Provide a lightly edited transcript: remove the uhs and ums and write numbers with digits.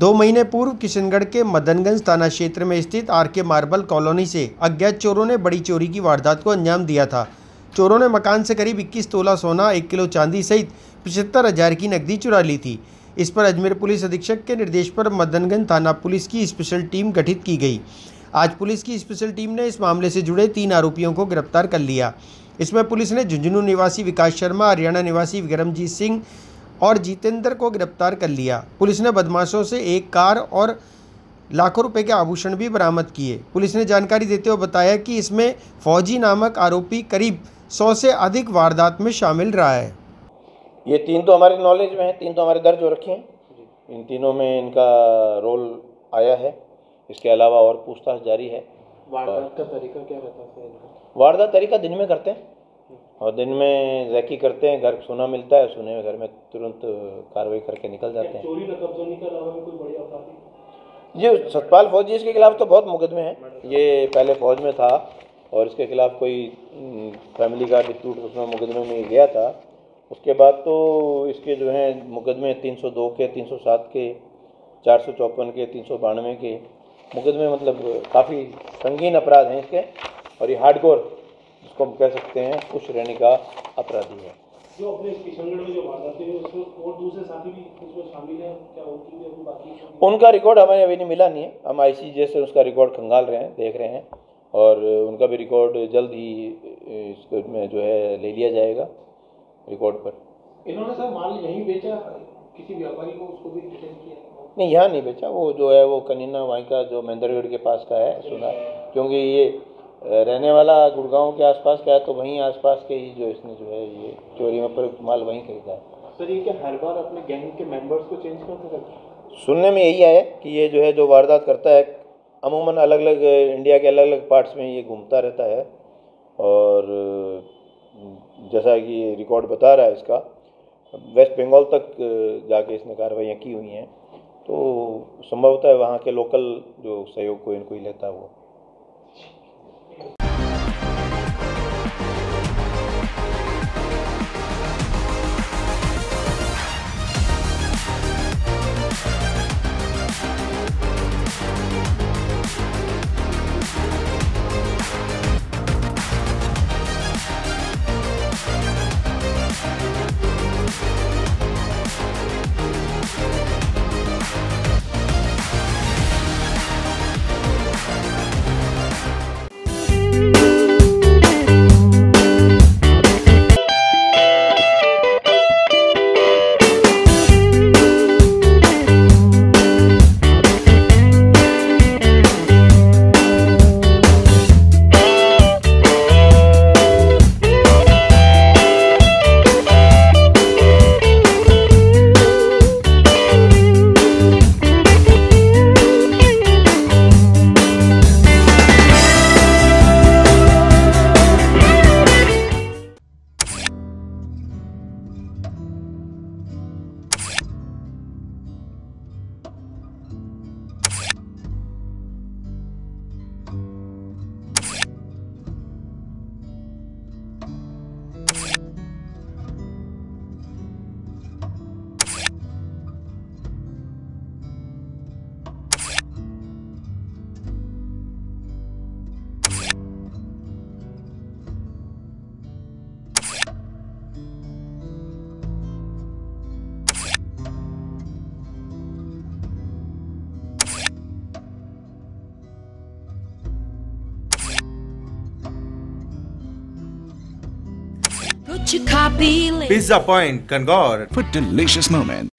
दो महीने पूर्व किशनगढ़ के मदनगंज थाना क्षेत्र में स्थित आर के मार्बल कॉलोनी से अज्ञात चोरों ने बड़ी चोरी की वारदात को अंजाम दिया था। चोरों ने मकान से करीब 21 तोला सोना, 1 किलो चांदी सहित 75,000 की नकदी चुरा ली थी। इस पर अजमेर पुलिस अधीक्षक के निर्देश पर मदनगंज थाना पुलिस की स्पेशल टीम गठित की गई। आज पुलिस की स्पेशल टीम ने इस मामले से जुड़े 3 आरोपियों को गिरफ्तार कर लिया। इसमें पुलिस ने झुंझुनू निवासी विकास शर्मा, हरियाणा निवासी विक्रमजीत सिंह और जितेंद्र को गिरफ्तार कर लिया। पुलिस ने बदमाशों से एक कार और लाखों रुपए के आभूषण भी बरामद किए। पुलिस ने जानकारी देते हुए बताया कि इसमें फौजी नामक आरोपी करीब 100 से अधिक वारदात में शामिल रहा है। ये 3 तो हमारे नॉलेज में है, 3 तो हमारे दर्ज हो रखे हैं। इन तीनों में इनका रोल आया है। इसके अलावा और पूछताछ जारी है। वारदात का तरीका क्या बताते हैं? वारदात तरीका दिन में करते हैं और दिन में जैकी करते हैं। घर सोना मिलता है, सोने में घर में तुरंत कार्रवाई करके निकल जाते हैं। चोरी कब्जों के अलावा कोई बड़ी आपराधिक? ये सतपाल फौजी, इसके खिलाफ तो बहुत मुकदमे हैं। ये पहले फौज में था और इसके खिलाफ कोई फैमिली का डिस्प्यूट उसमें मुकदमे में गया था। उसके बाद तो इसके जो हैं मुकदमे 302 के, 307 के, 454 के, 392 के मुकदमे, मतलब काफ़ी संगीन अपराध हैं इसके। और ये हार्डकोर इसको हम कह सकते हैं उस श्रेणी का अपराधी है। जो अपने किशनगढ़ में जो वारदातें हुई उसमें और दूसरे साथी भी इसमें शामिल हैं क्या? उनकी भी अभी बाकी, उनका रिकॉर्ड हमें अभी नहीं मिला नहीं है। हम ICJ से उसका रिकॉर्ड खंगाल रहे हैं, देख रहे हैं और उनका भी रिकॉर्ड जल्द ही इसमें जो है ले लिया जाएगा रिकॉर्ड पर। इन्होंने सर माल यहीं बेचा, किसी व्यापारी को उसको भी रिटेन किया? नहीं, यहाँ नहीं बेचा। वो जो है वो कनीना वहीं का जो महेंद्रगढ़ के पास का है सुना, क्योंकि ये रहने वाला गुड़गांव के आसपास का है तो वहीं आसपास के ही जो इसने जो है ये चोरी में पर माल वहीं खरीदा है। सर ये क्या हर बार अपने गैंग के मेंबर्स को चेंज करते रहते? सुनने में यही आया कि ये जो है जो वारदात करता है अमूमन अलग अलग इंडिया के अलग अलग पार्ट्स में ये घूमता रहता है। और जैसा कि ये रिकॉर्ड बता रहा है इसका, वेस्ट बंगाल तक जाके इसने कार्रवाइयाँ की हुई हैं तो संभवतः है वहाँ के लोकल जो सहयोग को इनको ही लेता है वो। Pizza Point Kangor for delicious moments.